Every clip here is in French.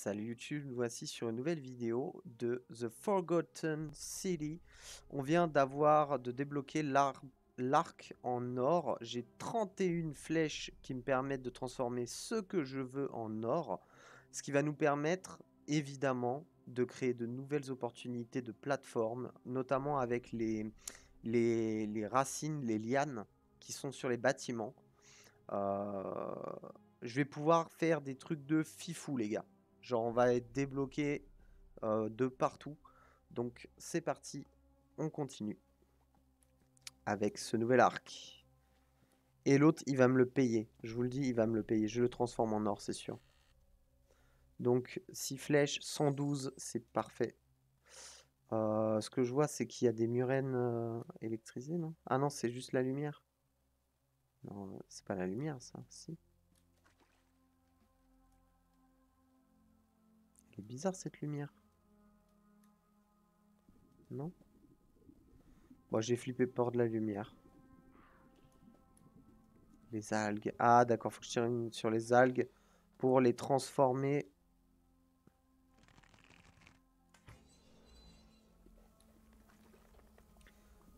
Salut YouTube, nous voici sur une nouvelle vidéo de The Forgotten City. On vient de débloquer l'arc en or. J'ai 31 flèches qui me permettent de transformer ce que je veux en or. Ce qui va nous permettre évidemment de créer de nouvelles opportunités de plateforme, notamment avec les racines, les lianes qui sont sur les bâtiments. Je vais pouvoir faire des trucs de fifou, les gars. Genre, on va être débloqué de partout. Donc, c'est parti. On continue avec ce nouvel arc. Et l'autre, il va me le payer. Je vous le dis, il va me le payer. Je le transforme en or, c'est sûr. Donc, 6 flèches, 112, c'est parfait. Ce que je vois, c'est qu'il y a des murènes électrisées, non? Ah non, c'est juste la lumière. Non, c'est pas la lumière, ça, si. C'est bizarre cette lumière. Non? Bon, j'ai flippé par de la lumière. Les algues. Ah d'accord, faut que je tire une sur les algues pour les transformer.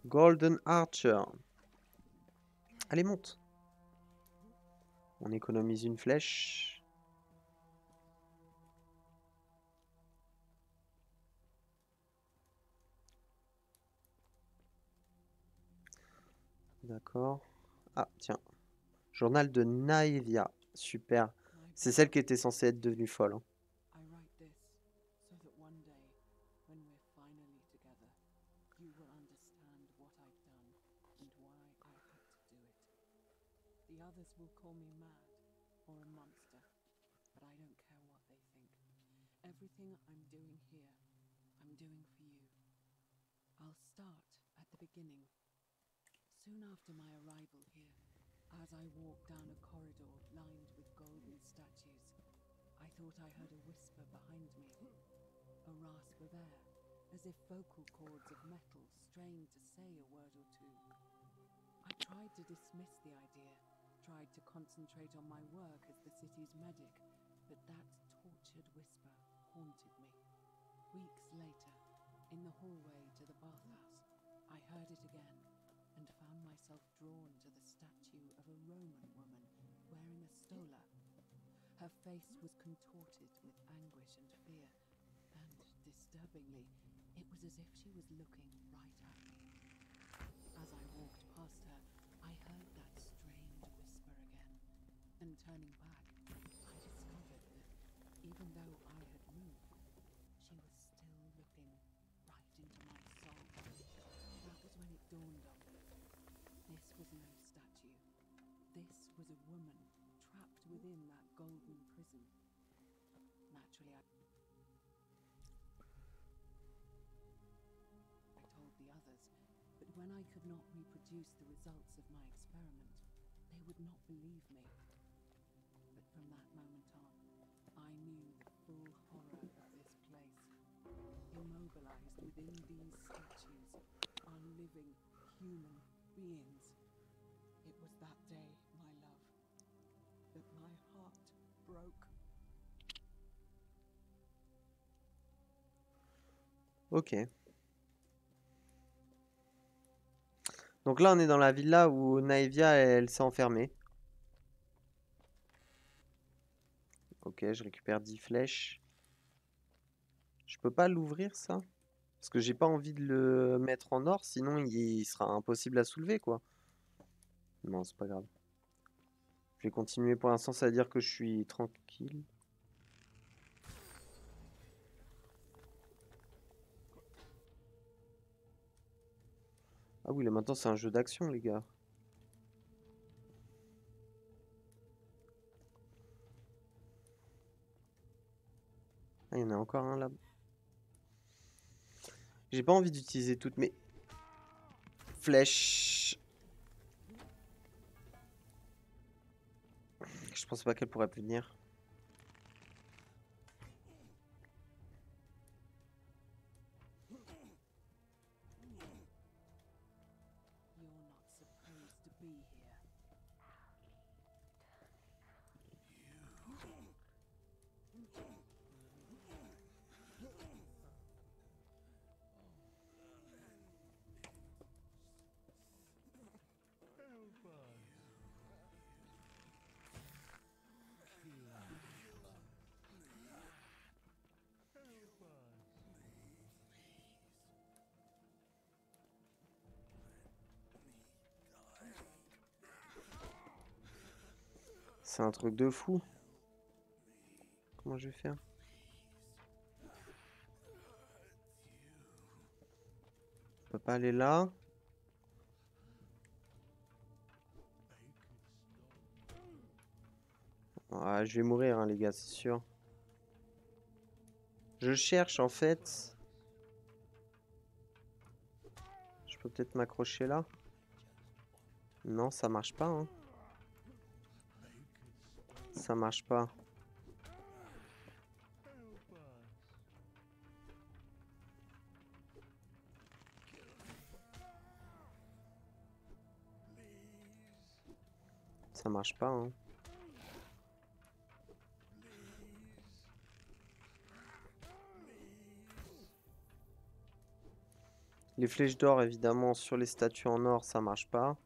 Golden Archer. Allez, monte. On économise une flèche. D'accord. Ah, tiens. Journal de Naevia. Super. C'est celle qui était censée être devenue folle. Hein. Soon after my arrival here, as I walked down a corridor lined with golden statues, I thought I heard a whisper behind me. A rasper there, as if vocal cords of metal strained to say a word or two. I tried to dismiss the idea, tried to concentrate on my work as the city's medic, but that tortured whisper haunted me. Weeks later, in the hallway to the bathhouse, I heard it again. And found myself drawn to the statue of a Roman woman wearing a stola. Her face was contorted with anguish and fear, and disturbingly, it was as if she was looking right at me. As I walked past her, I heard that strange whisper again, and turning back, I discovered that even though I had moved, she was still looking right into my soul. That was when it dawned on me. This was no statue. This was a woman trapped within that golden prison. Naturally, I told the others, but when I could not reproduce the results of my experiment, they would not believe me. But from that moment on, I knew the full horror of this place. Immobilized within these statues are living human beings. It was that day, my love, that my heart broke. Ok. Donc là, on est dans la villa où Naevia, elle s'est enfermée. Ok, je récupère 10 flèches. Je peux pas l'ouvrir, ça ? Parce que j'ai pas envie de le mettre en or, sinon il sera impossible à soulever, quoi. Non, c'est pas grave. Je vais continuer pour l'instant, ça veut dire que je suis tranquille. Ah oui, là maintenant c'est un jeu d'action, les gars. Ah, il y en a encore un là. J'ai pas envie d'utiliser toutes mes flèches. Je pensais pas qu'elle pourrait venir. C'est un truc de fou. Comment je vais faire? On peut pas aller là. Ah, je vais mourir, hein, les gars, c'est sûr. Je cherche, en fait. Je peux peut-être m'accrocher là. Non, ça marche pas. Hein. Ça marche pas. Ça marche pas, hein. Les flèches d'or, évidemment, sur les statues en or, ça marche pas.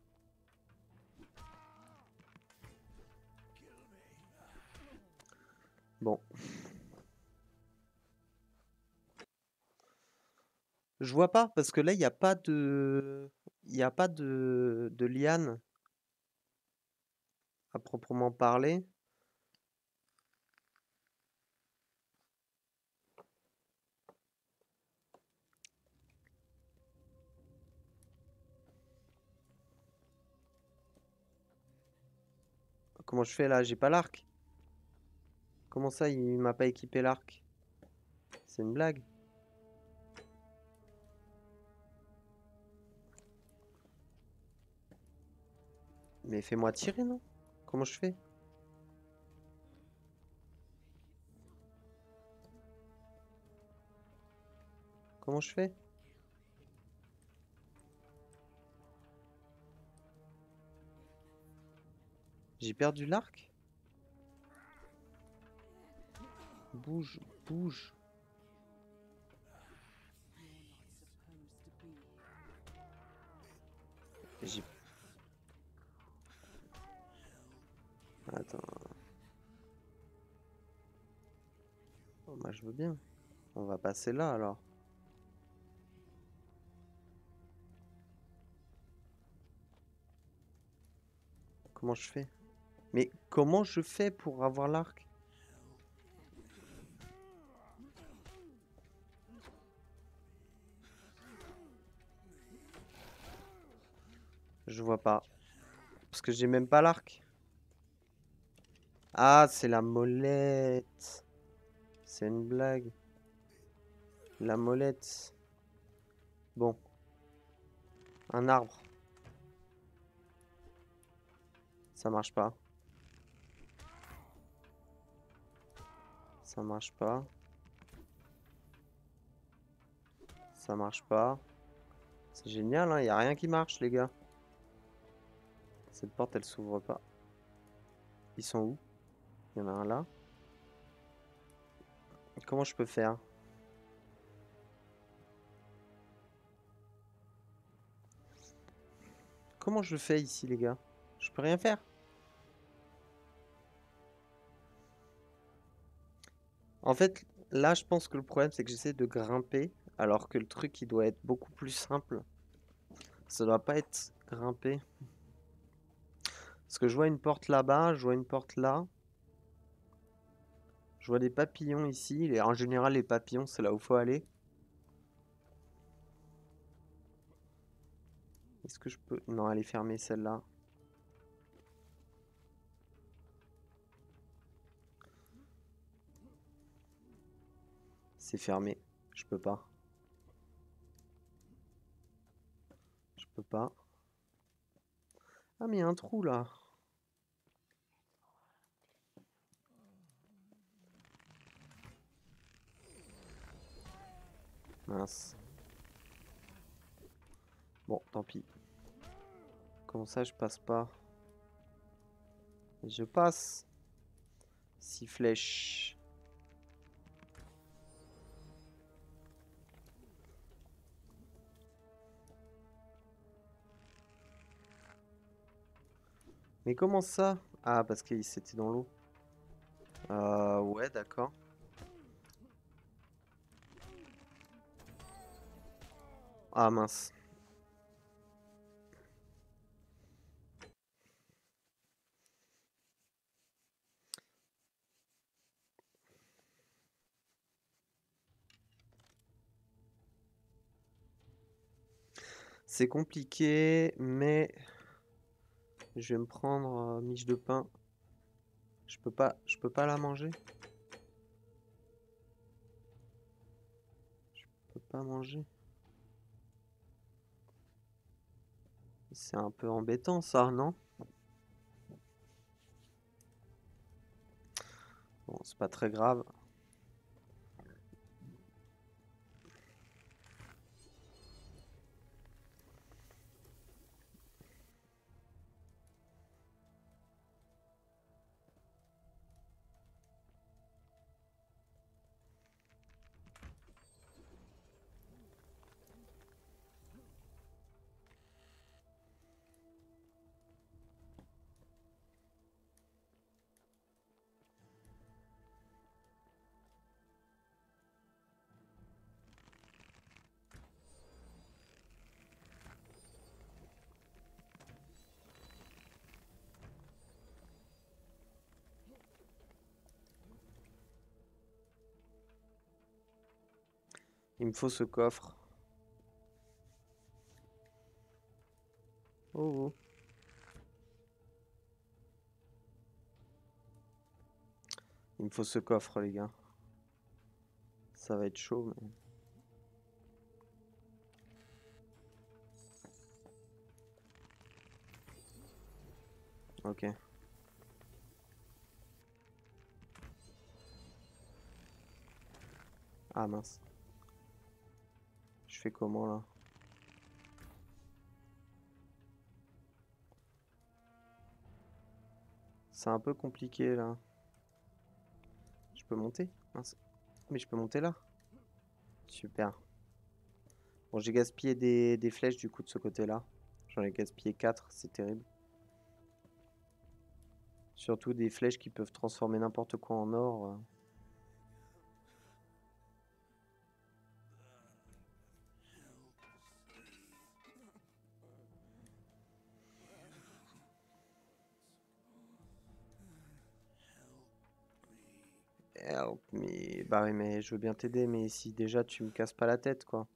Bon. Je vois pas, parce que là, il n'y a pas de... Il n'y a pas de liane à proprement parler. Comment je fais là? J'ai pas l'arc. Comment ça, il m'a pas équipé l'arc? C'est une blague. Mais fais-moi tirer, non? Comment je fais? Comment je fais? J'ai perdu l'arc. Bouge, bouge. J'ai... Attends. Oh, bah, je veux bien. On va passer là, alors. Comment je fais ? Mais comment je fais pour avoir l'arc? Je vois pas. Parce que j'ai même pas l'arc. Ah, c'est la molette. C'est une blague. La molette. Bon. Un arbre. Ça marche pas. Ça marche pas. Ça marche pas. C'est génial, hein, y a rien qui marche, les gars. Cette porte, elle s'ouvre pas. Ils sont où? Il y en a un là. Comment je peux faire? Comment je fais ici, les gars? Je peux rien faire. En fait, là, je pense que le problème, c'est que j'essaie de grimper, alors que le truc, il doit être beaucoup plus simple. Ça doit pas être grimper. Parce que je vois une porte là-bas, je vois une porte là. Je vois des papillons ici. Et en général, les papillons, c'est là où il faut aller. Est-ce que je peux... Non, elle est fermée, celle-là. C'est fermé, je peux pas. Je peux pas. Ah mais il y a un trou là. Mince. Bon, tant pis. Comment ça je passe pas? Je passe. 6 flèches. Mais comment ça? Ah, parce qu'il s'était dans l'eau. Ouais, d'accord. Ah, mince. C'est compliqué, mais je vais me prendre miche de pain. Je peux pas la manger. Je peux pas manger. C'est un peu embêtant ça, non? Bon, c'est pas très grave. Il me faut ce coffre. Oh. Il me faut ce coffre, les gars. Ça va être chaud, mais... Ok. Ah mince. Je fais comment là? C'est un peu compliqué là. Je peux monter? Mince. Mais je peux monter là? Super. Bon, j'ai gaspillé des flèches du coup de ce côté là. J'en ai gaspillé 4, c'est terrible. Surtout des flèches qui peuvent transformer n'importe quoi en or. Help me. Bah oui, mais je veux bien t'aider, mais si déjà tu me casses pas la tête, quoi.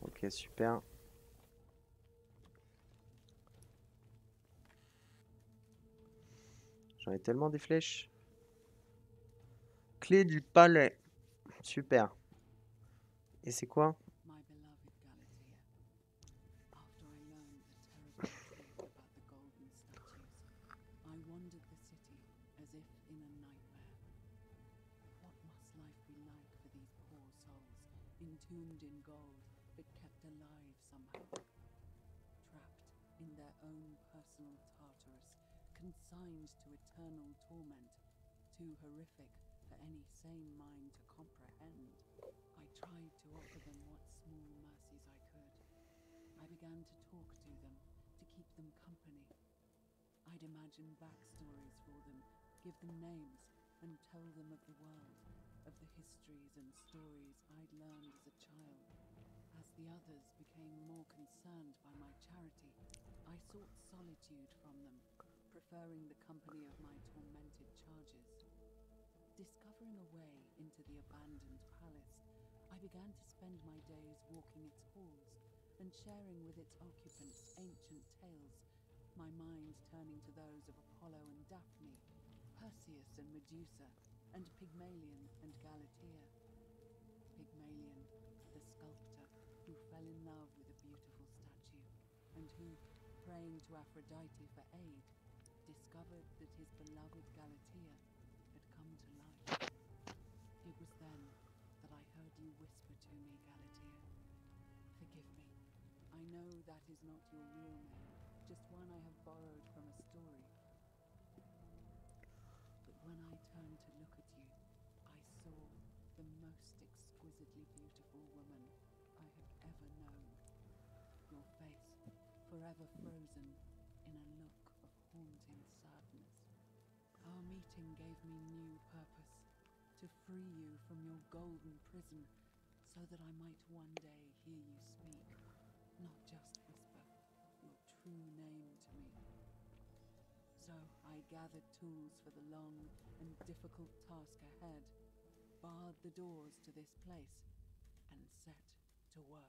Ok, super. J'en ai tellement des flèches. Clé du palais. Super. Et c'est quoi? Sharing with its occupants ancient tales, my mind turning to those of Apollo and Daphne, Perseus and Medusa, and Pygmalion and Galatea. Pygmalion, the sculptor who fell in love with a beautiful statue, and who, praying to Aphrodite for aid, discovered that his beloved Galatea had come to life. It was then that I heard you whisper to me, Galatea, forgive me. I know that is not your real name, just one I have borrowed from a story. But when I turned to look at you, I saw the most exquisitely beautiful woman I have ever known. Your face, forever frozen in a look of haunting sadness. Our meeting gave me new purpose, to free you from your golden prison, so that I might one day hear you speak. not just whisper, your true name to me. So I gathered tools for the long and difficult task ahead, barred the doors to this place, and set to work.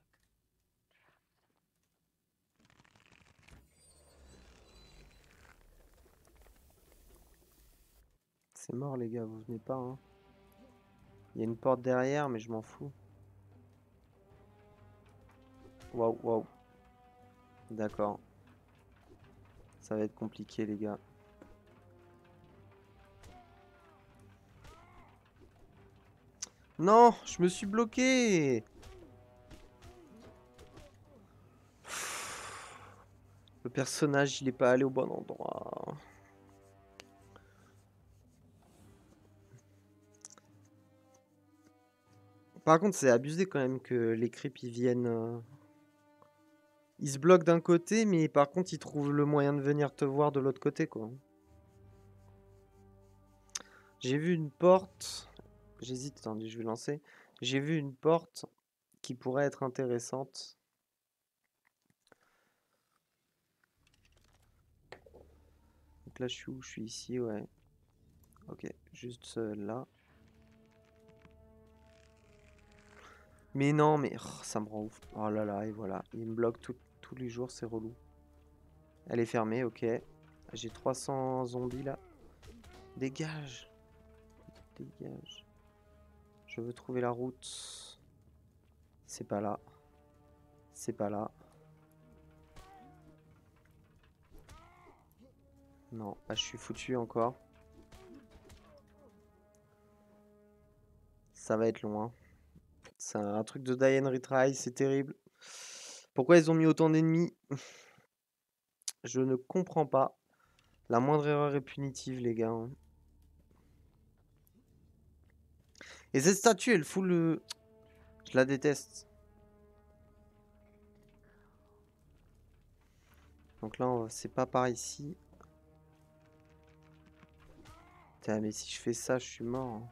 C'est mort les gars, vous venez pas hein. Il y a une porte derrière mais je m'en fous. Waouh waouh. D'accord. Ça va être compliqué les gars. Non, je me suis bloqué. Le personnage il est pas allé au bon endroit. Par contre, c'est abusé quand même que les creeps, ils viennent... Ils se bloquent d'un côté, mais par contre, ils trouvent le moyen de venir te voir de l'autre côté, quoi. J'ai vu une porte... J'hésite, attendez, je vais lancer. J'ai vu une porte qui pourrait être intéressante. Donc là, je suis où? Je suis ici, ouais. Ok, juste là. Mais non, mais oh, ça me rend ouf. Oh là là, et voilà. Il me bloque tous les jours, c'est relou. Elle est fermée, ok. J'ai 300 zombies là. Dégage. Dégage. Je veux trouver la route. C'est pas là. C'est pas là. Non, ah, je suis foutu encore. Ça va être loin. C'est un truc de die and retry, c'est terrible. Pourquoi ils ont mis autant d'ennemis? Je ne comprends pas. La moindre erreur est punitive, les gars. Et cette statue, elle fout le... Je la déteste. Donc là, c'est pas par ici. Putain, mais si je fais ça, je suis mort.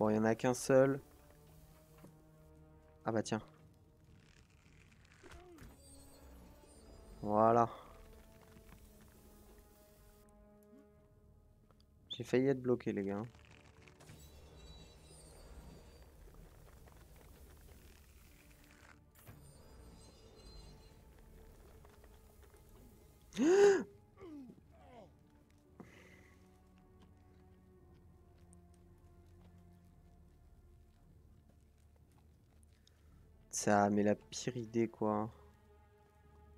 Bon, il n'y en a qu'un seul. Ah bah tiens. Voilà. J'ai failli être bloqué, les gars. Ça, mais la pire idée, quoi.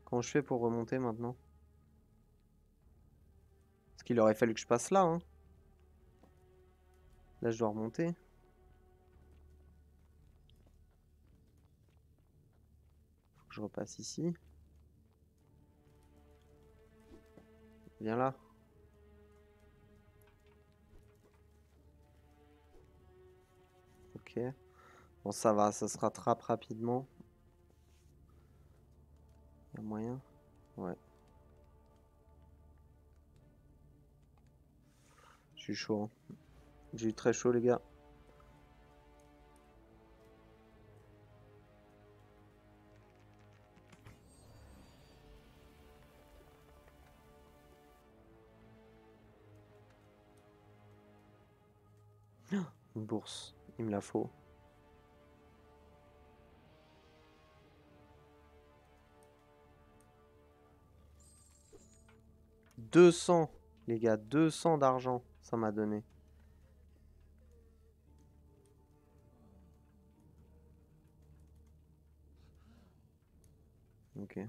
Comment je fais pour remonter maintenant? Parce qu'il aurait fallu que je passe là, hein. Là, je dois remonter. Faut que je repasse ici. Viens là. Ok. Bon, ça va, ça se rattrape rapidement. Il y a moyen? Ouais. Je suis chaud. Hein. J'ai eu très chaud, les gars. Une bourse, il me la faut. « 200, les gars, 200 d'argent, ça m'a donné. » Ok.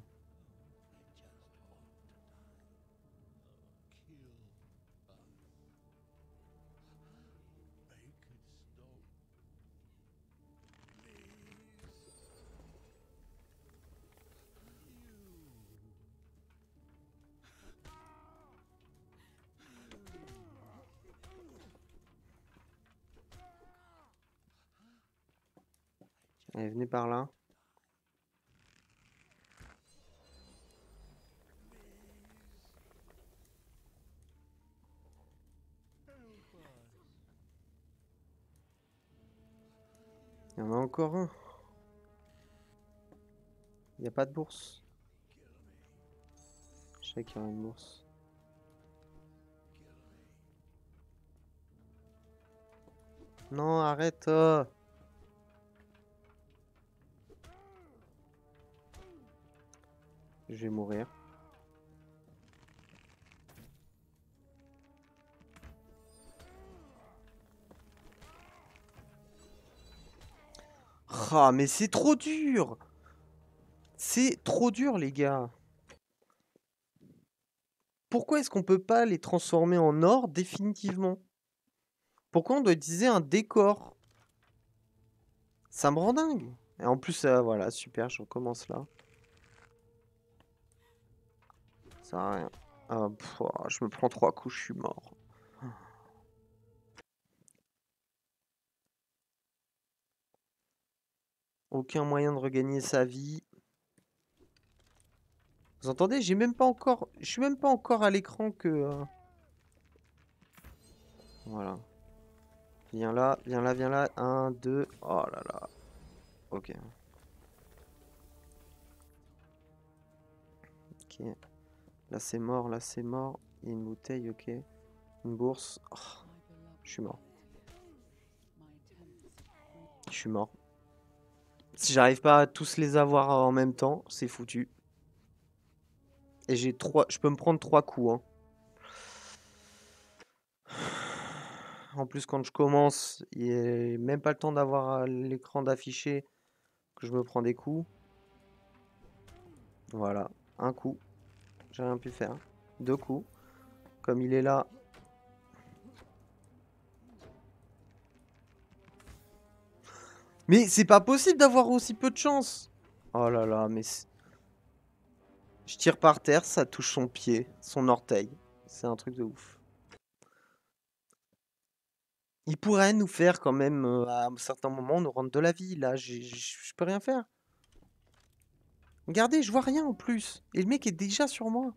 Allez, venez par là. Il y en a encore un. Il n'y a pas de bourse. Je sais qu'il y aura une bourse. Non, arrête. Je vais mourir. Ah, mais c'est trop dur. C'est trop dur, les gars. Pourquoi est-ce qu'on peut pas les transformer en or définitivement? Pourquoi on doit utiliser un décor? Ça me rend dingue. Et en plus, voilà, super, je recommence là. Ça sert à rien. Je me prends 3 coups, je suis mort. Aucun moyen de regagner sa vie. Vous entendez? J'ai même pas encore... Je suis même pas encore à l'écran que... Voilà. Viens là, viens là, viens là. 1, 2... Oh là là. Ok. Ok. Là c'est mort, là c'est mort. Il y a une bouteille, ok. Une bourse. Oh. Je suis mort. Je suis mort. Si j'arrive pas à tous les avoir en même temps, c'est foutu. Et j'ai 3... Je peux me prendre 3 coups. Hein. En plus, quand je commence, il n'y a même pas le temps d'avoir l'écran d'affiché que je me prends des coups. Voilà. 1 coup. J'ai rien pu faire. 2 coups. Comme il est là... Mais c'est pas possible d'avoir aussi peu de chance. Oh là là, mais... Je tire par terre, ça touche son pied, son orteil. C'est un truc de ouf. Il pourrait nous faire quand même, à un certain moment, nous rendre de la vie. Là, je peux rien faire. Regardez, je vois rien en plus. Et le mec est déjà sur moi.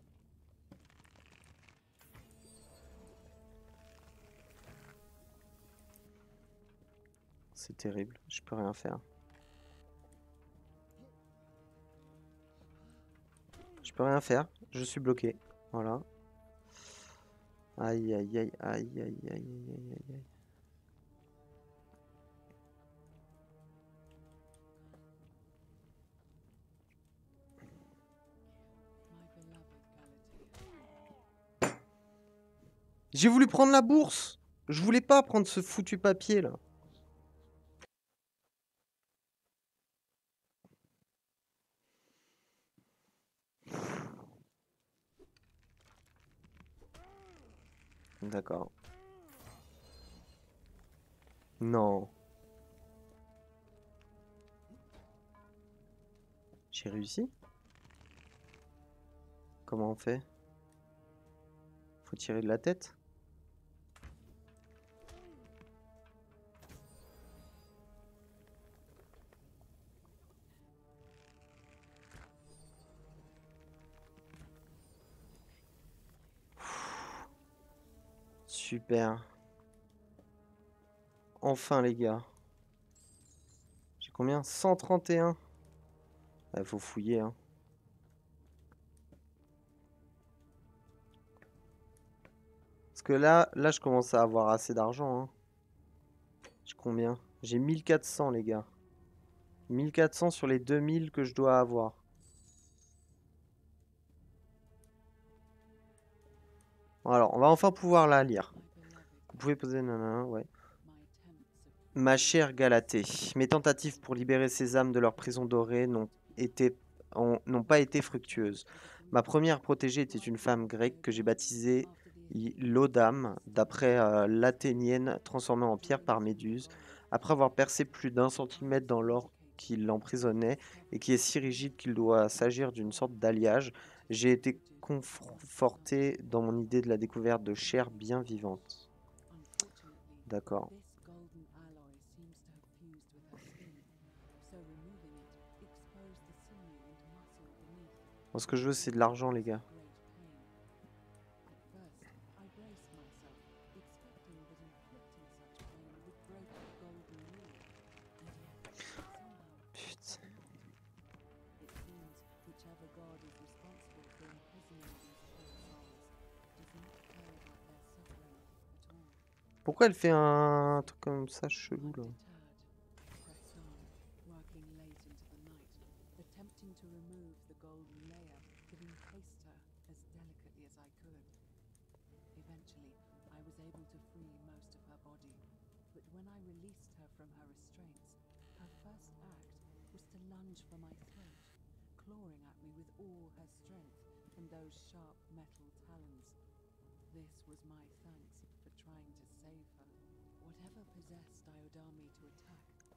C'est terrible, je peux rien faire. Je peux rien faire, je suis bloqué. Voilà. Aïe, aïe, aïe, aïe, aïe, aïe, aïe, aïe. J'ai voulu prendre la bourse. Je voulais pas prendre ce foutu papier là. D'accord. Non. J'ai réussi? Comment on fait? Faut tirer de la tête? Super. Enfin les gars. J'ai combien? 131. Ah, faut fouiller hein. Parce que là je commence à avoir assez d'argent hein. J'ai combien? J'ai 1400 les gars. 1400 sur les 2000 que je dois avoir. Alors, on va enfin pouvoir la lire. Vous pouvez poser... Nanana, ouais. Ma chère Galatée, mes tentatives pour libérer ces âmes de leur prison dorée n'ont pas été fructueuses. Ma première protégée était une femme grecque que j'ai baptisée Iodame, d'après l'Athénienne transformée en pierre par Méduse, après avoir percé plus d'1 centimètre dans l'or qui l'emprisonnait et qui est si rigide qu'il doit s'agir d'une sorte d'alliage. J'ai été conforté dans mon idée de la découverte de chair bien vivante. D'accord. Bon, ce que je veux, c'est de l'argent, les gars. Pourquoi elle fait un truc comme ça chelou là?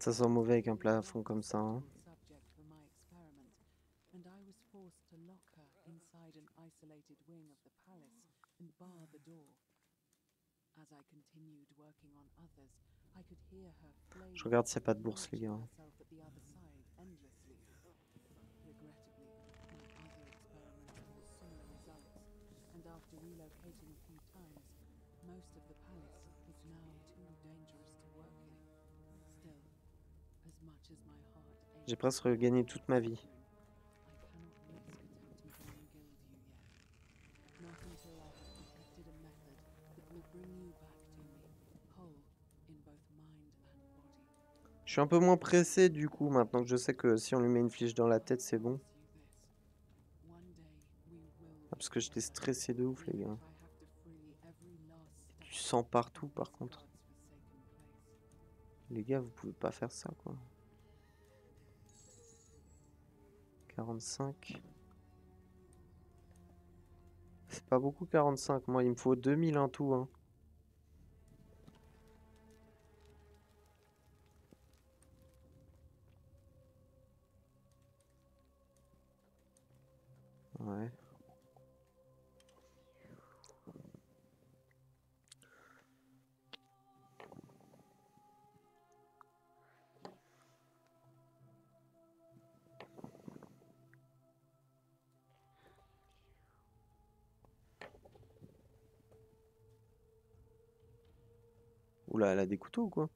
Ça sent mauvais avec un plafond comme ça. Hein. Je regarde s'il n'y a pas de bourse, les gars. J'ai presque regagné toute ma vie. Je suis un peu moins pressé du coup maintenant que je sais que si on lui met une flèche dans la tête c'est bon. Ah, parce que j'étais stressé de ouf les gars. Tu sens partout par contre. Les gars vous pouvez pas faire ça quoi. 45. C'est pas beaucoup 45, moi il me faut 2000 en tout. Hein. Ouais. Oula, elle a des couteaux ou quoi?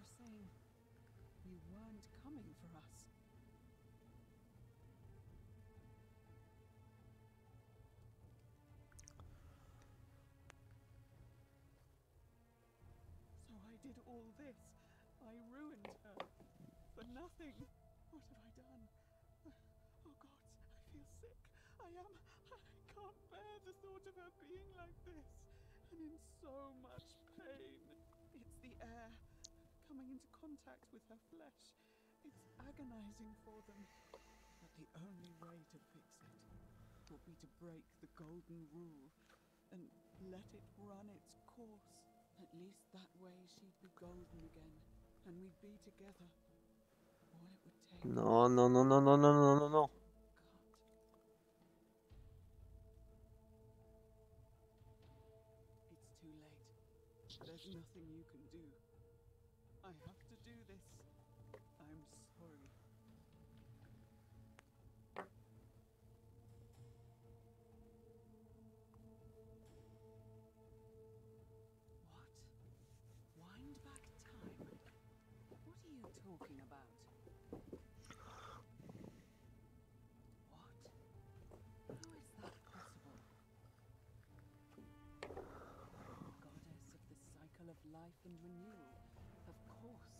You're saying you weren't coming for us? So I did all this. I ruined her. For nothing. What have I done? Oh gods, I feel sick. I can't bear the thought of her being like this. And in so much pain. It's the air coming into contact with her flesh. It's agonizing for them. But the only way to fix it will be to break the golden rule and let it run its course. At least that way she'd be golden again, and we'd be together. All it would take. No, no, no, no, no, no, no, no, no. Too late. There's nothing you can do. I have to do this. I'm sorry. What? Wind back time? What are you talking about? What? How is that possible? Of life and renewal, of course.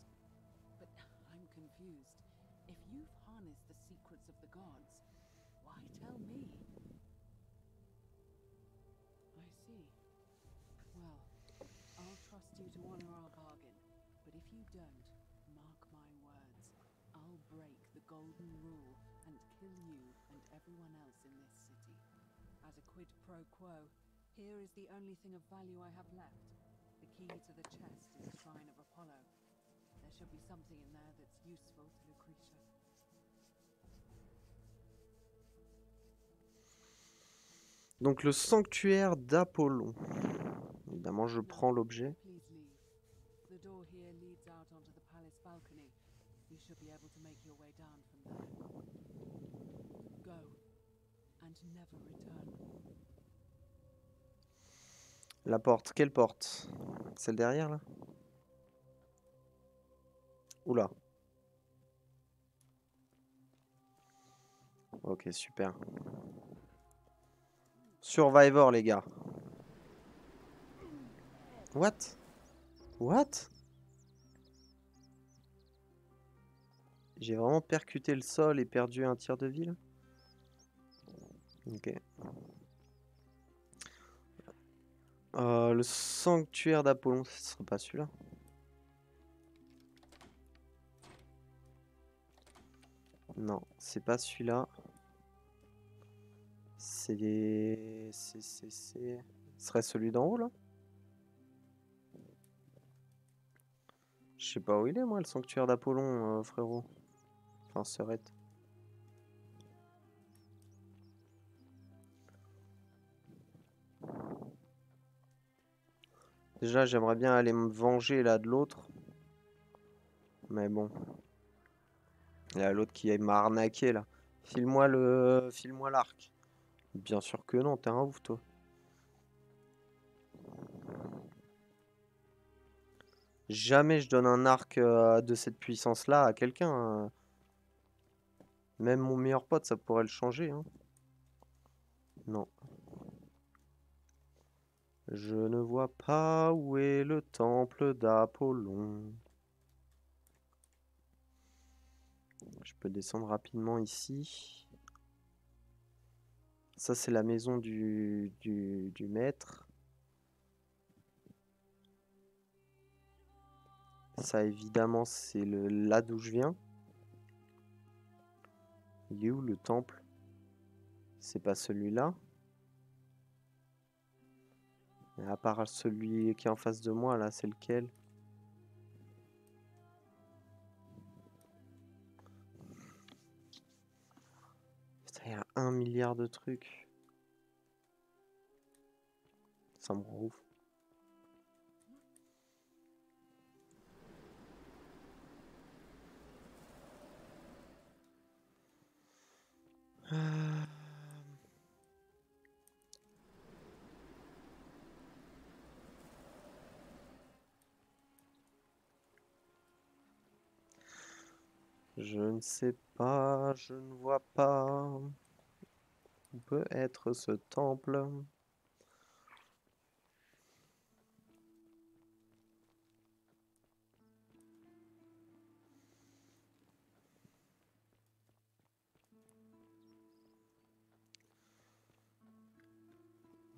But I'm confused. If you've harnessed the secrets of the gods, why tell me? I see. Well, I'll trust you to honor our bargain. But if you don't, mark my words. I'll break the golden rule and kill you and everyone else in this city. As a quid pro quo, here is the only thing of value I have left. The key to the chest is the shrine of Apollo. There should be something in there that's useful to Lucretia. Donc le sanctuaire d'Apollon. Évidemment, je prends l'objet. Please leave. The door here leads out onto the palace balcony. You should be able to make your way down from there. Go and never return. La porte, quelle porte? Celle derrière là? Oula. Ok, super. Survivor les gars. What? What? J'ai vraiment percuté le sol et perdu un tiers de vie là? Ok. Le sanctuaire d'Apollon, ce serait pas celui-là. Non, c'est pas celui-là. C'est les... Ce serait celui d'en haut, là? Je sais pas où il est, moi, le sanctuaire d'Apollon, frérot. Enfin, serrette. Déjà, j'aimerais bien aller me venger là de l'autre. Mais bon. Il y a l'autre qui m'a arnaqué là. File-moi le. File-moi l'arc. Bien sûr que non, t'es un ouf toi. Jamais je donne un arc de cette puissance là à quelqu'un. Même mon meilleur pote, ça pourrait le changer. Hein. Non. Je ne vois pas où est le temple d'Apollon. Je peux descendre rapidement ici. Ça, c'est la maison du maître. Ça, évidemment, c'est là d'où je viens. Il est où le temple? C'est pas celui-là. À part celui qui est en face de moi, là, c'est lequel? Putain, il y a 1 milliard de trucs. Ça me rend ouf. Je ne sais pas, je ne vois pas. Où peut être ce temple?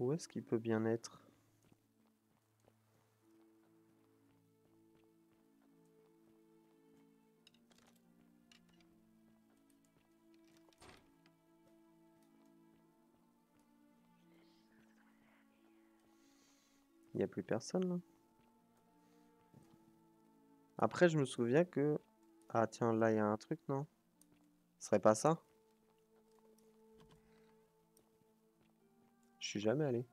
Où est-ce qu'il peut bien être? Il n'y a plus personne là. Après je me souviens que... Ah tiens, là il y a un truc, non? Ce serait pas ça? Je suis jamais allé.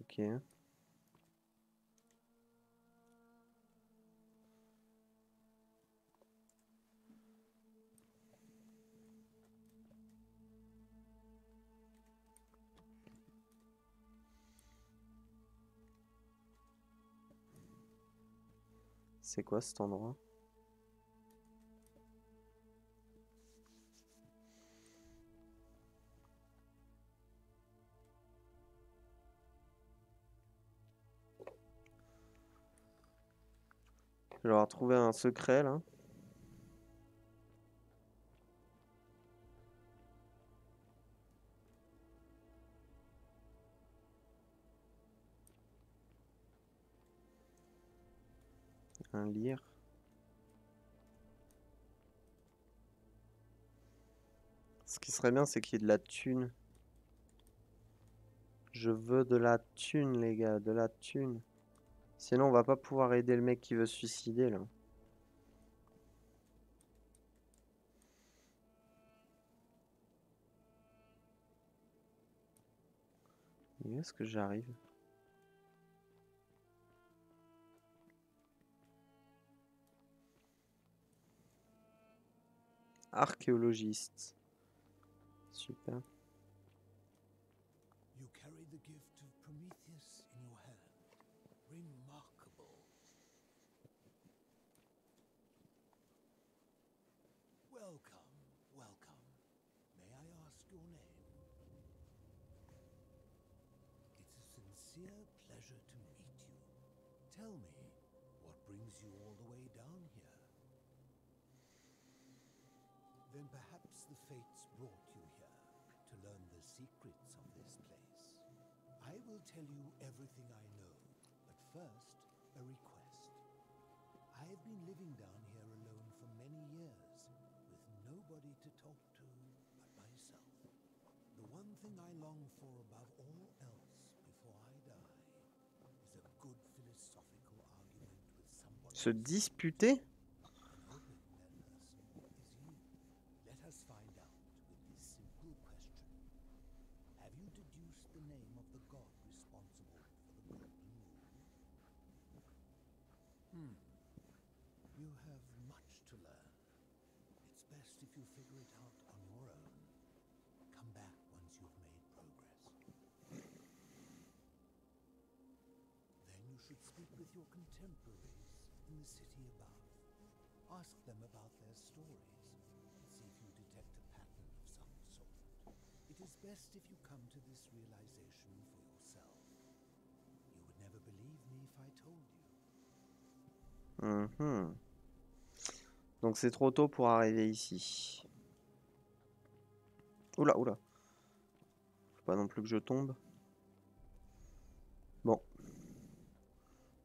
Ok. C'est quoi cet endroit? Je vais leur trouver un secret là. Un lyre. Ce qui serait bien, c'est qu'il y ait de la thune. Je veux de la thune, les gars, de la thune. Sinon, on va pas pouvoir aider le mec qui veut se suicider, là. Où est-ce que j'arrive ? Archéologiste. Super. You carry the gift of Prometheus in your hand. Remarkable. Welcome, welcome. May I ask your name? It's a sincere pleasure to meet you. Tell me, what brings you all the way down here? Then perhaps the fates brought you here to learn the secrets of this place. I will tell you everything I know, but first, a request. I have been living down here alone for many years, with nobody to talk to but myself. The one thing I long for above all else before I die is a good philosophical argument with somebody. Se disputer? Ask them about their stories and see if you detect a pattern of some sort. It is best if you come to this realization for yourself. You would never believe me if I told you. Donc c'est trop tôt pour arriver ici. Oula, oula. Faut pas non plus que je tombe. Bon.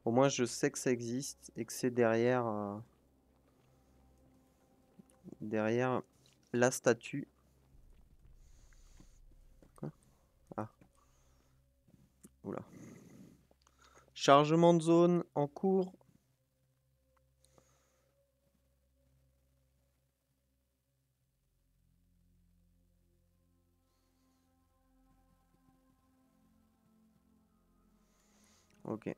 Au moins je sais que ça existe et que c'est derrière... Derrière la statue. Quoi? Ah. Oula. Chargement de zone en cours. Ok.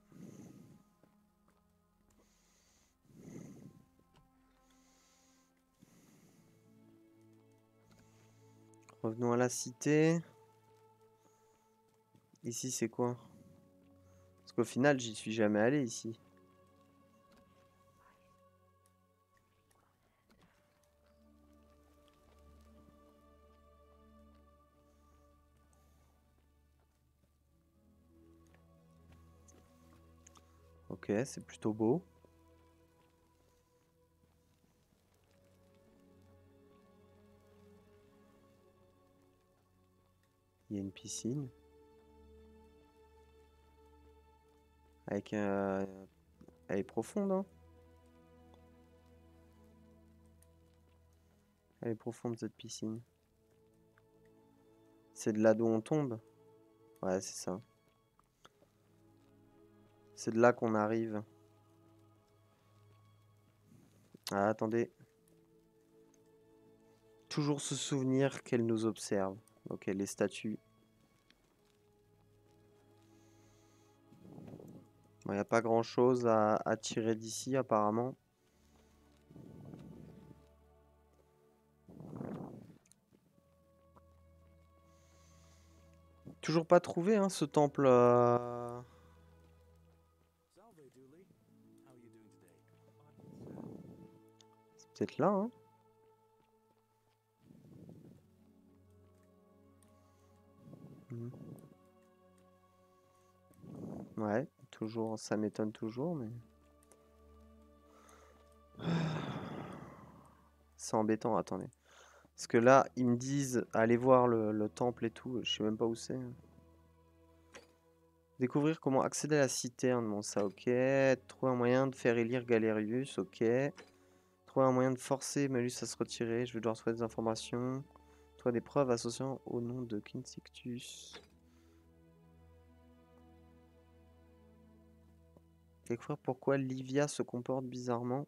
Revenons à la cité. Ici, c'est quoi? Est-ce qu'au final, j'y suis jamais allé ici. Ok, c'est plutôt beau. Il y a une piscine. Avec un... Elle est profonde, hein? Elle est profonde, cette piscine. C'est de là d'où on tombe? Ouais, c'est ça. C'est de là qu'on arrive. Ah, attendez. Toujours se souvenir qu'elle nous observe. Ok, les statues. Il n'y a pas grand chose à tirer d'ici apparemment. Toujours pas trouvé hein, ce temple. C'est peut-être là. Hein. Ouais. Toujours, ça m'étonne toujours, mais c'est embêtant. Attendez, parce que là, ils me disent allez voir le temple et tout. Je sais même pas où c'est. Découvrir comment accéder à la citerne. Bon, ça, ok. Trouver un moyen de faire élire Galerius, ok. Trouver un moyen de forcer Melus à se retirer. Je vais devoir trouver des informations. Trouver des preuves associant au nom de Kinsictus. Découvrir pourquoi Livia se comporte bizarrement.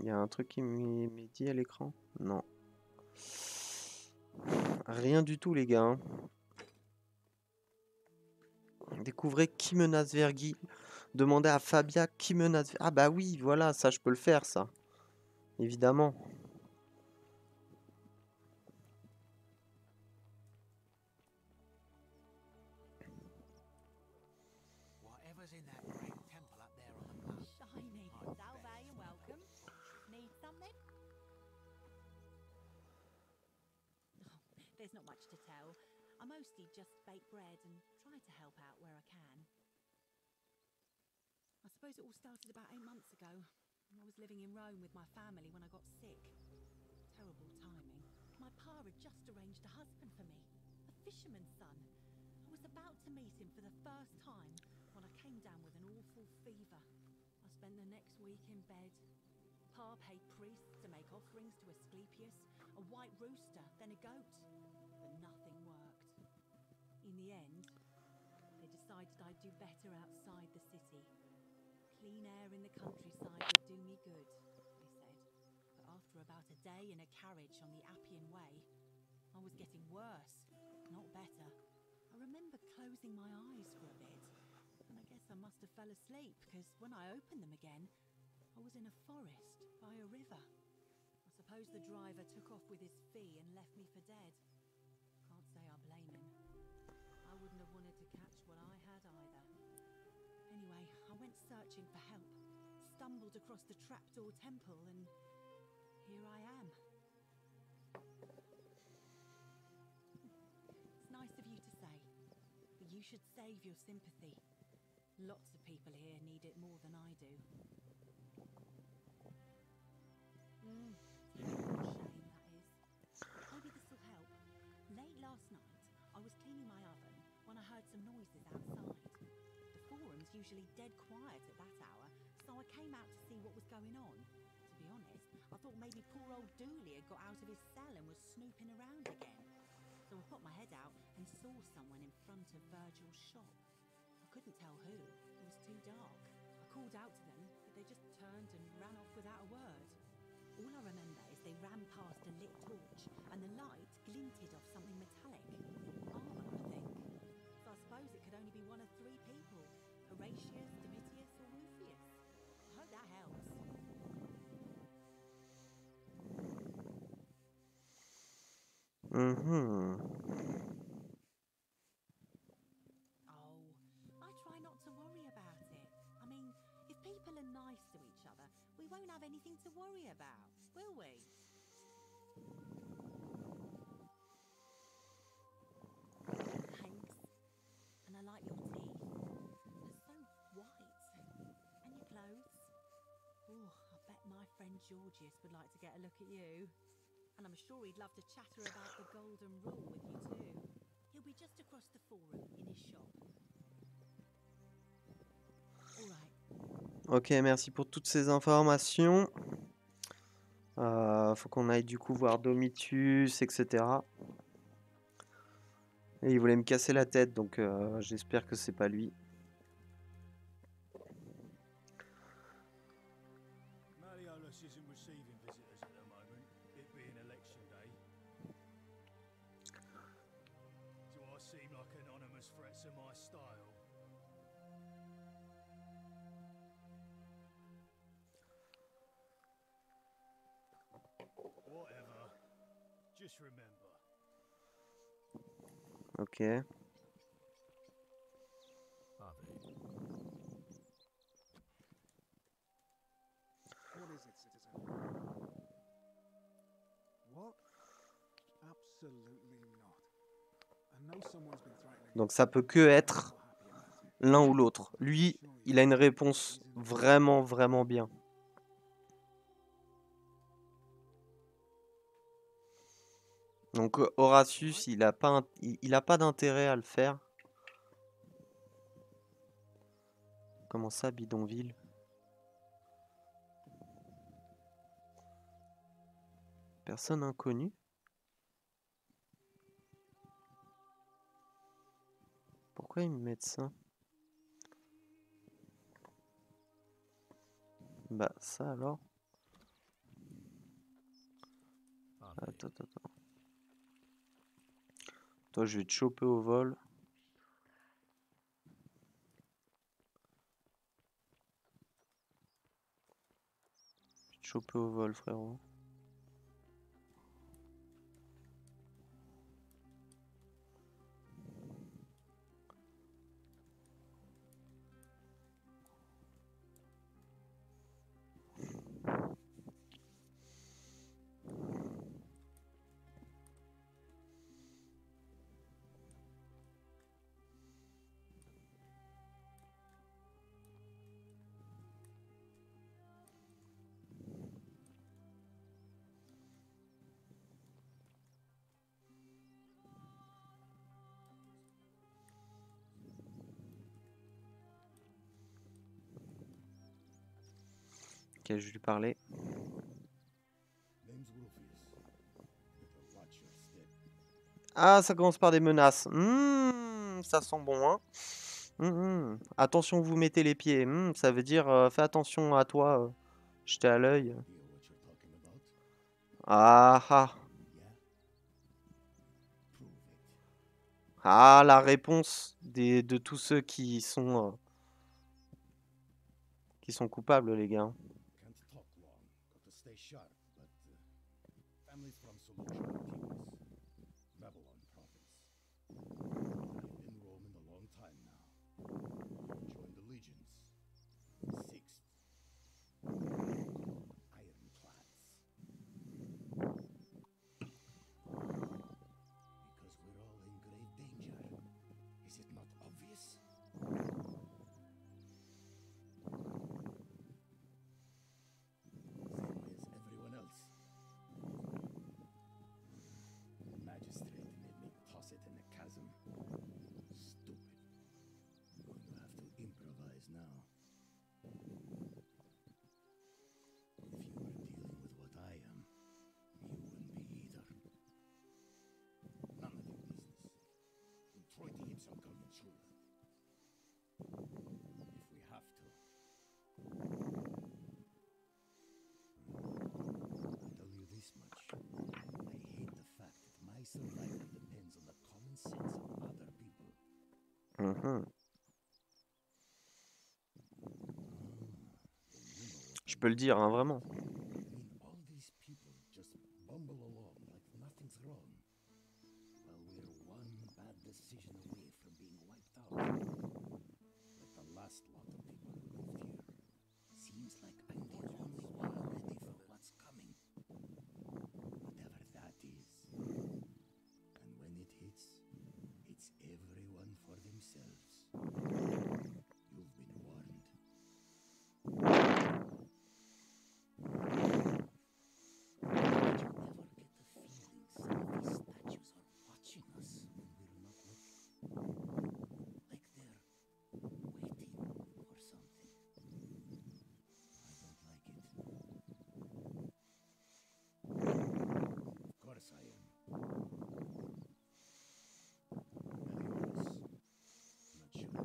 Il y a un truc qui m'est dit à l'écran. Non. Rien du tout les gars. Hein. Découvrez qui menace Virgil. Demandez à Fabia qui menace... Ah bah oui, voilà, ça je peux le faire ça. Évidemment. Day in a carriage on the Appian Way. I was getting worse, not better. I remember closing my eyes for a bit, and I guess I must have fell asleep because when I opened them again, I was in a forest by a river. I suppose the driver took off with his fee and left me for dead. Can't say I blame him. I wouldn't have wanted to catch what I had either. Anyway, I went searching for help, stumbled across the trapdoor temple, and here I am. It's nice of you to say, but you should save your sympathy. Lots of people here need it more than I do. Shame that is. Maybe this will help. Late last night, I was cleaning my oven when I heard some noises outside. The forum's usually dead quiet at that hour, so I came out to see what was going on. I thought maybe poor old Dooley had got out of his cell and was snooping around again. So I put my head out and saw someone in front of Virgil's shop. I couldn't tell who, it was too dark. I called out to them, but they just turned and ran off without a word. All I remember is they ran past a lit torch and the light glinted off something metallic. Armor, I think. So I suppose it could only be one of three people. Horatius, Domitus or Rufius. I hope that helps. nice to each other, we won't have anything to worry about, will we? Thanks. And I like your teeth. They're so white. And your clothes. Oh, I bet my friend Georgius would like to get a look at you. And I'm sure he'd love to chatter about the golden rule with you too. He'll be just across the forum in his shop. Ok, merci pour toutes ces informations. Faut qu'on aille du coup voir Domitus, etc. Et il voulait me casser la tête, donc j'espère que c'est pas lui. Ok. Donc ça peut que être l'un ou l'autre. Lui, il a une réponse vraiment, vraiment bien. Donc Horatius, il a pas d'intérêt à le faire. Comment ça, bidonville? Personne inconnue? Pourquoi ils me mettent ça? Bah ça alors. Attends. Toi, je vais te choper au vol. Je vais te choper au vol, frérot. Ok, je lui parlais. Ah, ça commence par des menaces. Ça sent bon, hein. Attention, vous mettez les pieds. Ça veut dire, fais attention à toi. J'étais à l'œil. Ah, la réponse de tous ceux qui sont coupables, les gars. Je peux le dire, hein, vraiment.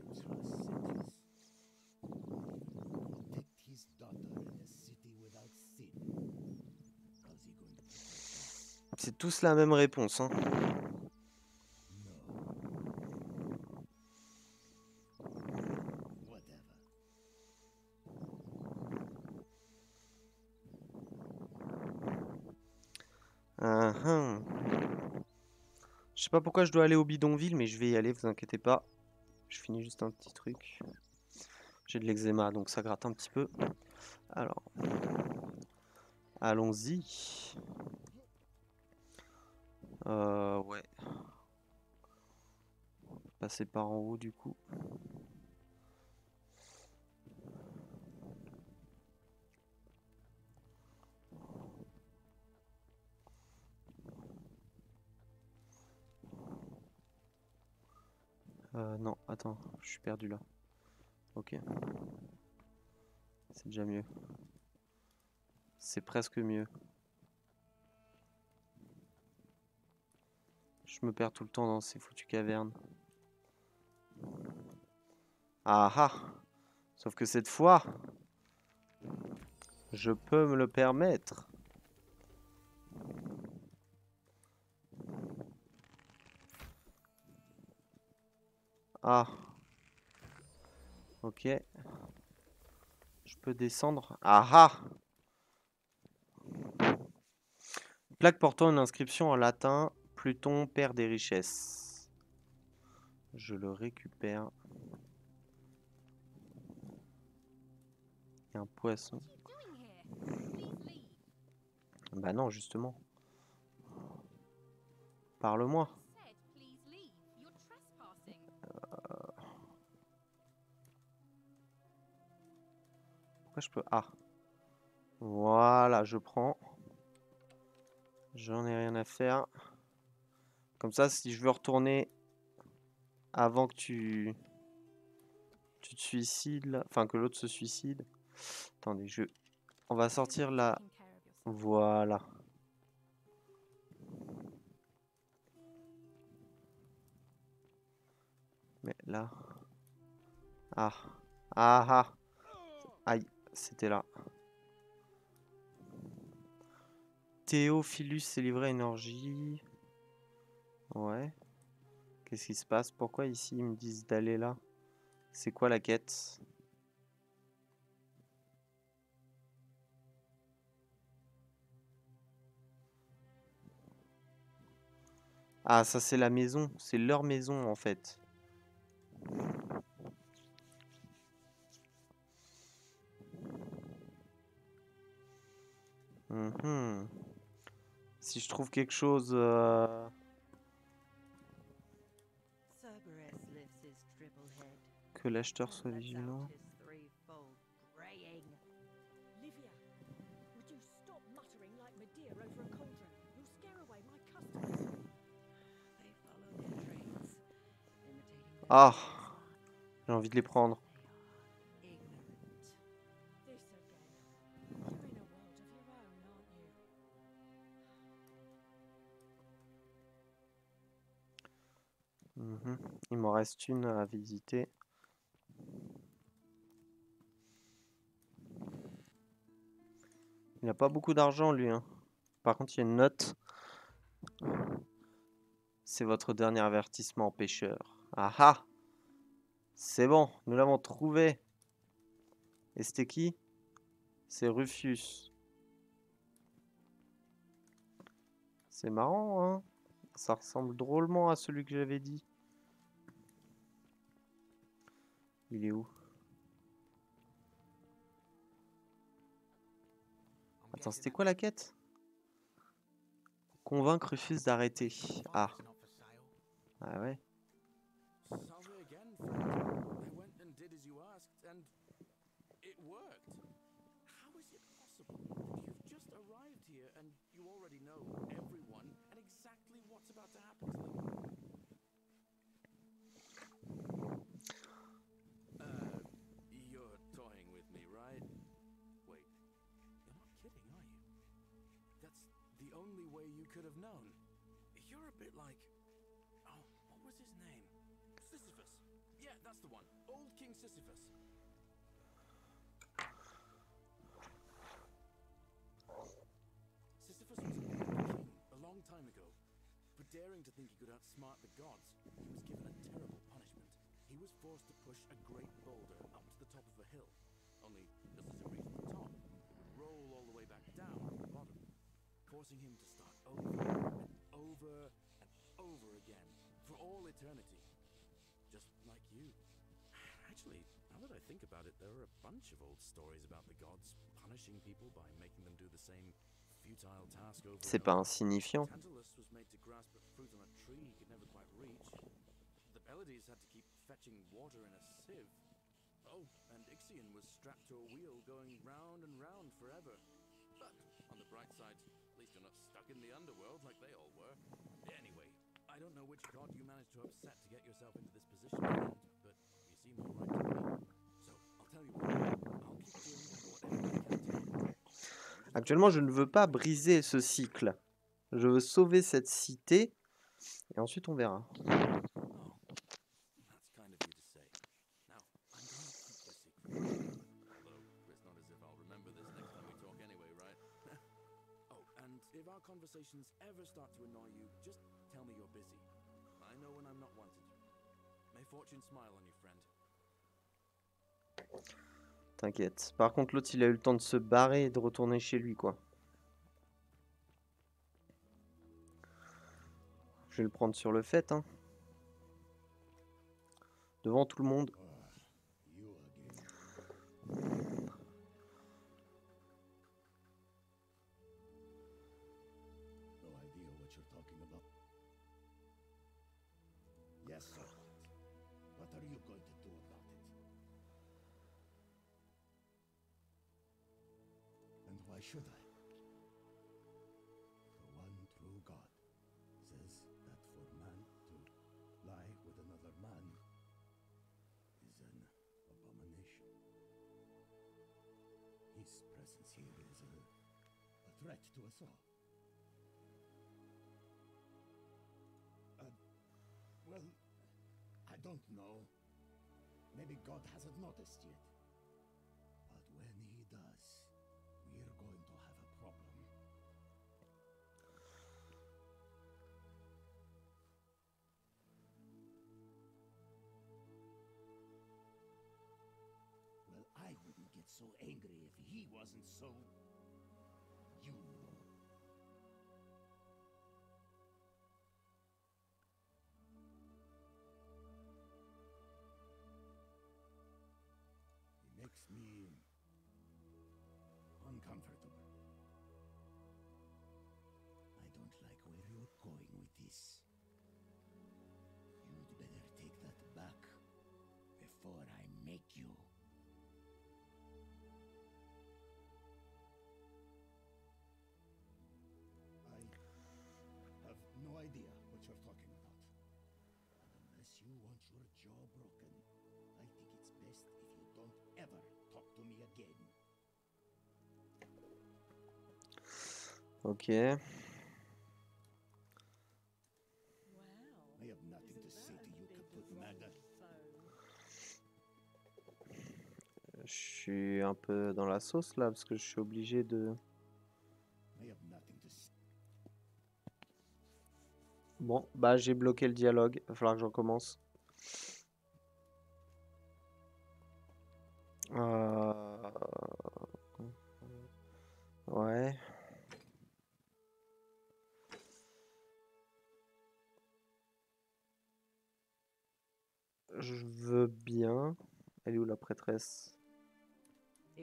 comes from Sentius. Protect his daughter in a city without sin. How's he going to protect us? C'est tous la même réponse, hein. Je sais pas pourquoi je dois aller au bidonville, mais je vais y aller, vous inquiétez pas. Je finis juste un petit truc. J'ai de l'eczéma, donc ça gratte un petit peu. Alors, allons-y. Ouais. Passer par en haut, du coup. Non, attends, je suis perdu là. Ok. C'est déjà mieux. C'est presque mieux. Je me perds tout le temps dans ces foutues cavernes. Ah ah! Sauf que cette fois, je peux me le permettre. Ah, ok. Je peux descendre. Ah ah! Plaque portant une inscription en latin. Pluton, père des richesses. Je le récupère. Il y a un poisson. Bah non, justement. Parle-moi. Je peux... Ah. Voilà, je prends. J'en ai rien à faire. Comme ça, si je veux retourner avant que tu te suicides, là... Enfin, que l'autre se suicide. Attendez, on va sortir là. Voilà. Mais là... Ah. Ah ah. Aïe. C'était là. Théophilus s'est livré à une orgie. Ouais. Qu'est-ce qui se passe? Pourquoi ici ils me disent d'aller là? C'est quoi la quête? Ah, ça c'est la maison. C'est leur maison en fait. Si je trouve quelque chose... Que l'acheteur soit vigilant. Ah, j'ai envie de les prendre. Il m'en reste une à visiter. Il n'a pas beaucoup d'argent lui, hein. Par contre il y a une note. C'est votre dernier avertissement pêcheur. Ah ah. C'est bon, nous l'avons trouvé. Et c'était qui? C'est Rufius. C'est marrant hein. Ça ressemble drôlement à celui que j'avais dit. Il est où? Attends, c'était quoi la quête? Convaincre Rufius d'arrêter. Ah. Ah ouais. You're a bit like... Oh, what was his name? Sisyphus. Yeah, that's the one. Old King Sisyphus. Sisyphus was a long time ago, but daring to think he could outsmart the gods, he was given a terrible punishment. He was forced to push a great boulder up to the top of a hill, only just as it reached the top, it would roll all the way back down to the bottom, forcing him to start over and over and over again for all eternity, just like you. Actually, now that I think about it, there are a bunch of old stories about the gods punishing people by making them do the same futile task over. C'est pas insignifiant. Tantalus was made to grasp a fruit on a tree he could never quite reach. The Pelides had to keep fetching water in a sieve. Oh, and Ixion was strapped to a wheel going round and round forever. But on the bright side, at least you're not stuck in the underworld like they all were. Anyway, I don't know which god you managed to upset to get yourself into this position, but you seem all right to me. So, I'll tell you what, I'll keep doing whatever I can do. Actuellement, je ne veux pas briser ce cycle. Je veux sauver cette cité, et ensuite on verra. Conversations ever start to annoy you, just tell me you're busy. I know when I'm not wanted. May fortune smile on you, friend. T'inquiète. Par contre, l'autre, il a eu le temps de se barrer et de retourner chez lui, quoi. Je vais le prendre sur le fait, hein. Devant tout le monde. Should I? The one true God says that for man to lie with another man is an abomination. His presence here is a threat to us all. Well, I don't know. Maybe God hasn't noticed yet. But when he does, we're going to have a problem. Well, I wouldn't get so angry if he wasn't so... you know. He makes me... uncomfortable. I don't like where you're going with this. You'd better take that back before I make you. I have no idea what you're talking about. Unless you want your jaw broken, I think it's best if you don't ever talk to me again. Ok. Je suis un peu dans la sauce là parce que je suis obligé de... Bon, bah j'ai bloqué le dialogue. Il va falloir que je recommence. Ouais... Je veux bien... Elle est où la prêtresse?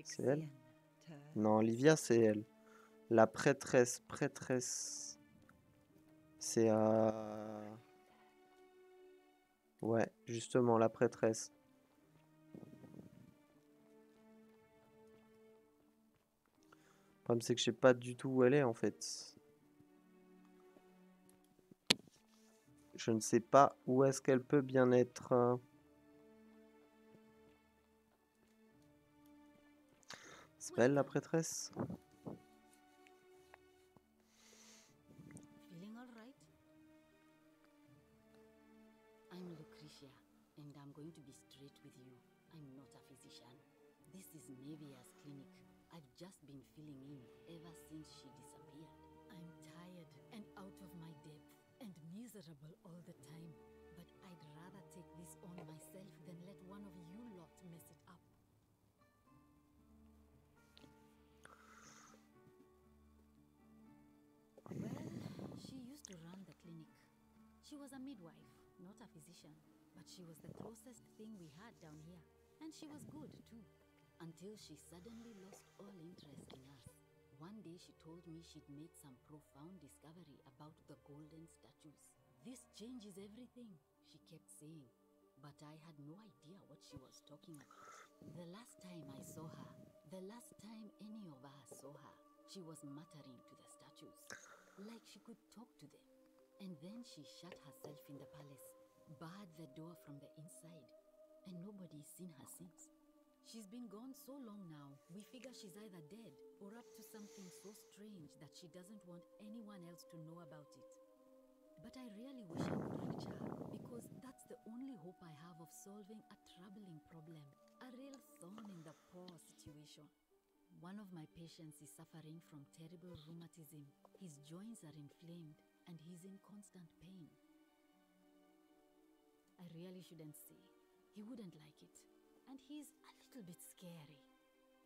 C'est elle? Non, Livia, c'est elle. La prêtresse... C'est à... Ouais, justement, la prêtresse. Le problème, c'est que je sais pas du tout où elle est, en fait. Je ne sais pas où est-ce qu'elle peut bien être. C'est pas elle, la prêtresse? Feeling all right? I'm Lucretia, and I'm going to be straight with you. I'm not a physician. This is Naevia's clinic. I've just been filling in ever since she disappeared. I'm tired and out of my depth and miserable all the time. But I'd rather take this on myself than let one of you lot mess it up. Well, she used to run the clinic. She was a midwife, not a physician. But she was the closest thing we had down here. And she was good, too. Until she suddenly lost all interest in us. One day she told me she'd made some profound discovery about the golden statues. This changes everything, she kept saying. But I had no idea what she was talking about. The last time I saw her, the last time any of us saw her, she was muttering to the statues, like she could talk to them. And then she shut herself in the palace, barred the door from the inside, and nobody's seen her since. She's been gone so long now, we figure she's either dead or up to something so strange that she doesn't want anyone else to know about it. But I really wish I could lecture her, because that's the only hope I have of solving a troubling problem, a real thorn in the paw situation. One of my patients is suffering from terrible rheumatism. His joints are inflamed, and he's in constant pain. I really shouldn't say. He wouldn't like it. And he's a little bit scary.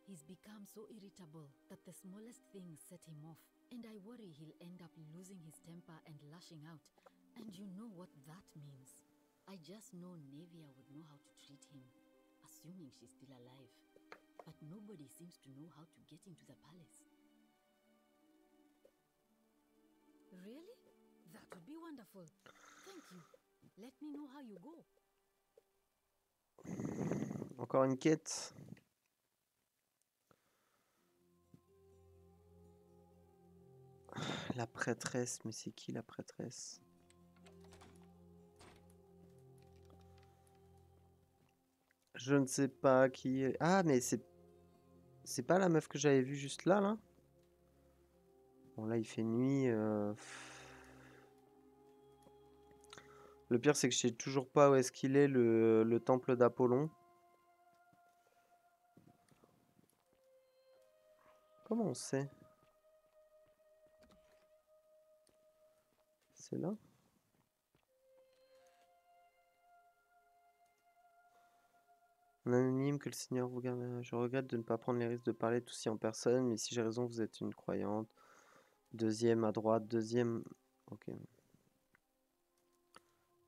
He's become so irritable that the smallest things set him off, and I worry he'll end up losing his temper and lashing out, and you know what that means. I just know Naevia would know how to treat him, assuming she's still alive. But nobody seems to know how to get into the palace. Really? That would be wonderful. Thank you. Let me know how you go. Encore une quête. La prêtresse, mais c'est qui la prêtresse? Je ne sais pas qui... Ah, mais c'est pas la meuf que j'avais vue juste là, là? Bon, là, il fait nuit. Le pire, c'est que je sais toujours pas où est-ce qu'il est, le temple d'Apollon. Comment on sait? C'est là? Un anonyme que le Seigneur vous garde. Je regrette de ne pas prendre les risques de parler tout si en personne, mais si j'ai raison, vous êtes une croyante. Deuxième à droite, deuxième... Ok.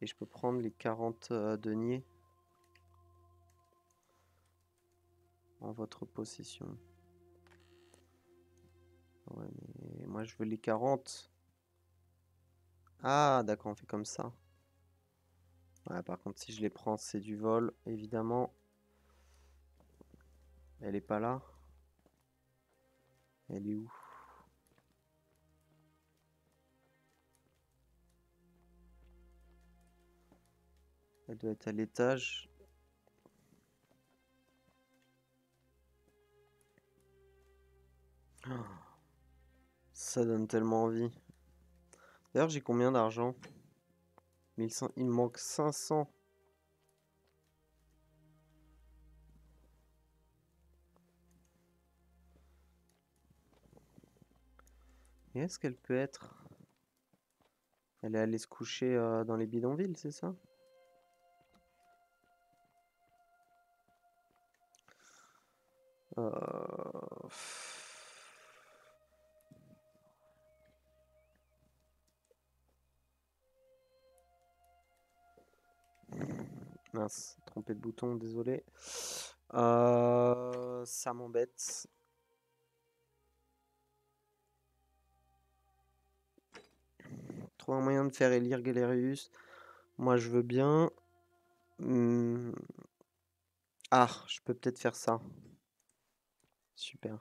Et je peux prendre les 40 deniers en votre possession. Ouais, mais moi je veux les 40. Ah, d'accord, on fait comme ça. Ouais, par contre, si je les prends, c'est du vol, évidemment. Elle est pas là. Elle est où? Elle doit être à l'étage. Oh, ça donne tellement envie. D'ailleurs, j'ai combien d'argent? 1100. Il me manque 500. Et est-ce qu'elle peut être... Elle est allée se coucher dans les bidonvilles, c'est ça? Mince, trompé de bouton, désolé. Ça m'embête. Trouver un moyen de faire élire Galerius. Moi, je veux bien. Ah, je peux peut-être faire ça. Super.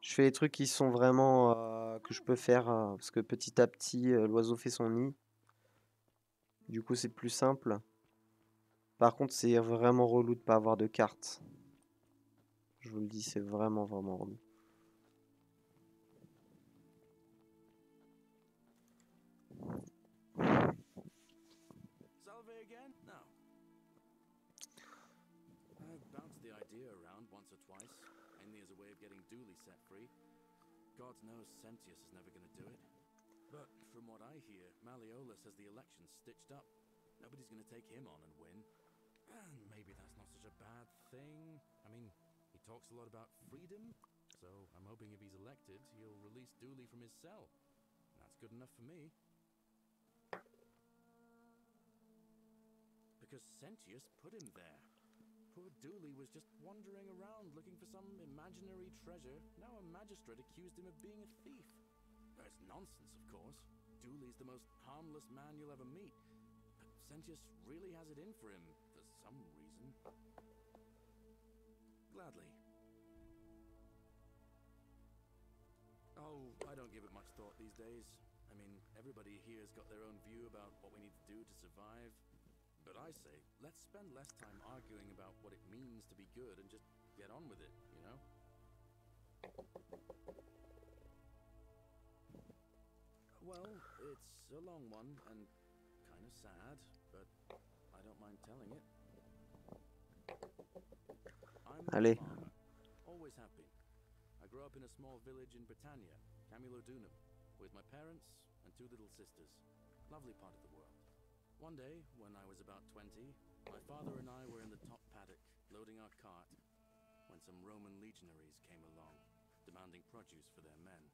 Je fais les trucs qui sont vraiment... que je peux faire. Parce que petit à petit, l'oiseau fait son nid. Du coup, c'est plus simple. Par contre, c'est vraiment relou de pas avoir de carte. Je vous le dis, c'est vraiment, vraiment relou. Salve again? No. once or twice, mainly as a way of getting Dooley set free. God knows Sentius is never going to do it. But from what I hear, Malleolus has the election stitched up. Nobody's going to take him on and win. And maybe that's not such a bad thing. I mean, he talks a lot about freedom, so I'm hoping if he's elected, he'll release Dooley from his cell. That's good enough for me. Because Sentius put him there. Poor Dooley was just wandering around looking for some imaginary treasure. Now a magistrate accused him of being a thief. That's nonsense, of course. Dooley's the most harmless man you'll ever meet. But Sentius really has it in for him, for some reason. Gladly. Oh, I don't give it much thought these days. I mean, everybody here's got their own view about what we need to do to survive. But I say, let's spend less time arguing about what it means to be good and just get on with it, you know? Well, it's a long one and kind of sad, but I don't mind telling it. I'm a farmer, always have been. I grew up in a small village in Britannia, Camulodunum, with my parents and two little sisters. Lovely part of the world. One day, when I was about 20, my father and I were in the top paddock, loading our cart, when some Roman legionaries came along, demanding produce for their men.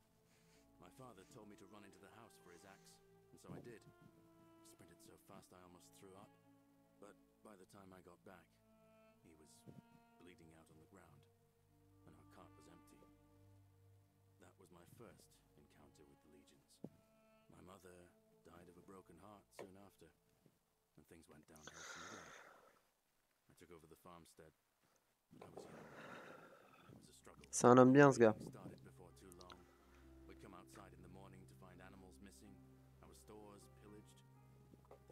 My father told me to run into the house for his axe, and so I did. Sprinted so fast I almost threw up, but by the time I got back, he was bleeding out on the ground, and our cart was empty. That was my first encounter with the legions. My mother died of a broken heart soon after. And things went downhill from there. I took over the farmstead. I was young. It was a struggle. Ça en aime bien, ce gars. Started before too long. We'd come outside in the morning to find animals missing, our stores pillaged.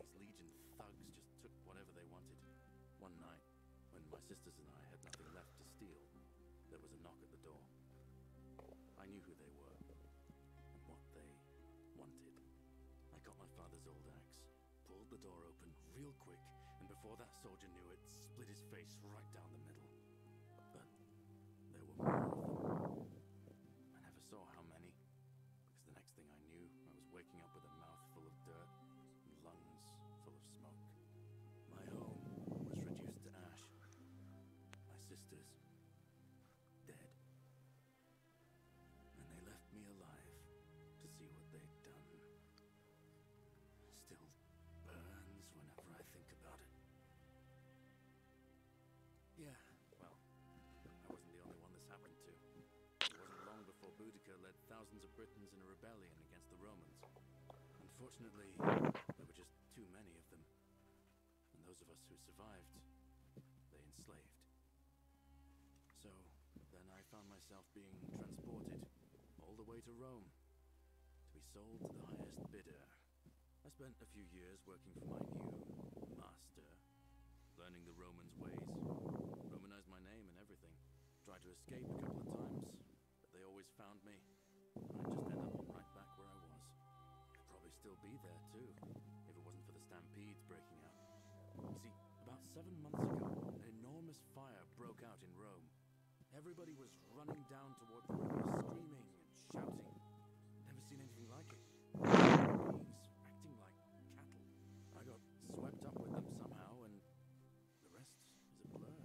These legion thugs just took whatever they wanted. One night, when my sisters and I had nothing left to steal, there was a knock at the door. I knew who they were and what they wanted. I got my father's old axe, pulled the door open real quick, and before that soldier knew it, split his face right down the middle. But there were more. I never saw how many, because the next thing I knew, I was waking up with a mouth full of dirt and lungs full of smoke. My home was reduced to ash. My sisters, dead. And they left me alive to see what they'd done. Still burns whenever I think about it. Yeah, well, I wasn't the only one this happened to. It wasn't long before Boudicca led thousands of Britons in a rebellion against the Romans. Unfortunately, there were just too many of them. And those of us who survived, they enslaved. So then I found myself being transported all the way to Rome, to be sold to the highest bidder. I spent a few years working for my new master, learning the Romans' ways, Romanized my name and everything. Tried to escape a couple of times, but they always found me. I'd just end up right back where I was. I'd probably still be there too, if it wasn't for the stampedes breaking out. You see, about 7 months ago, an enormous fire broke out in Rome. Everybody was running down toward the river, screaming and shouting. Never seen anything like it. Beings acting like cattle. I got swept up with them somehow, and the rest is a blur.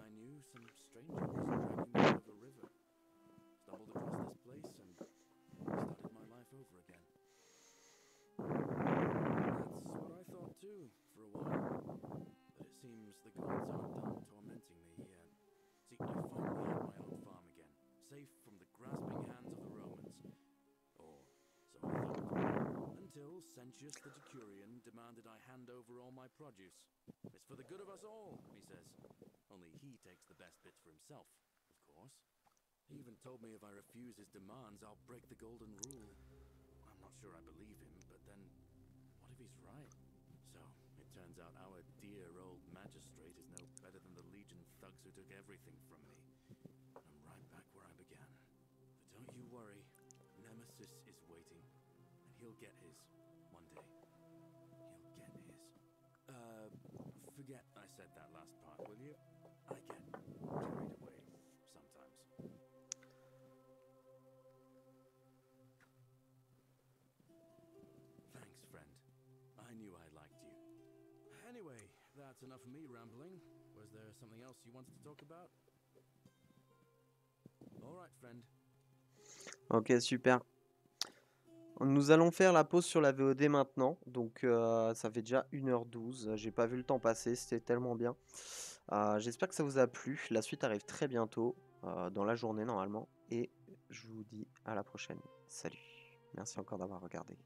I knew some stranger was dragging me out of the river. Stumbled across this place and started my life over again. That's what I thought too, for a while. But it seems the gods aren't done tormenting me yet. See, I finally had my own farm again, safe from the grasping hands of the Romans. Or so I thought. Until Sentius the Decurion demanded I hand over all my produce. It's for the good of us all, he says. Only he takes the best bits for himself, of course. He even told me if I refuse his demands, I'll break the golden rule. I'm not sure I believe him, but then, what if he's right? So, it turns out our dear old magistrate is no better than the legion thugs who took everything from me. I'm right back where I began. But don't you worry, Nemesis is waiting, and he'll get his one day. He'll get his. Forget I said that last part, will you? I get carried away. Anyway, that's enough of me rambling. Was there something else you wanted to talk about? Alright, friend. Ok, super. Nous allons faire la pause sur la VOD maintenant. Donc ça fait déjà 1h12. J'ai pas vu le temps passer, c'était tellement bien. J'espère que ça vous a plu. La suite arrive très bientôt, dans la journée normalement. Et je vous dis à la prochaine. Salut. Merci encore d'avoir regardé.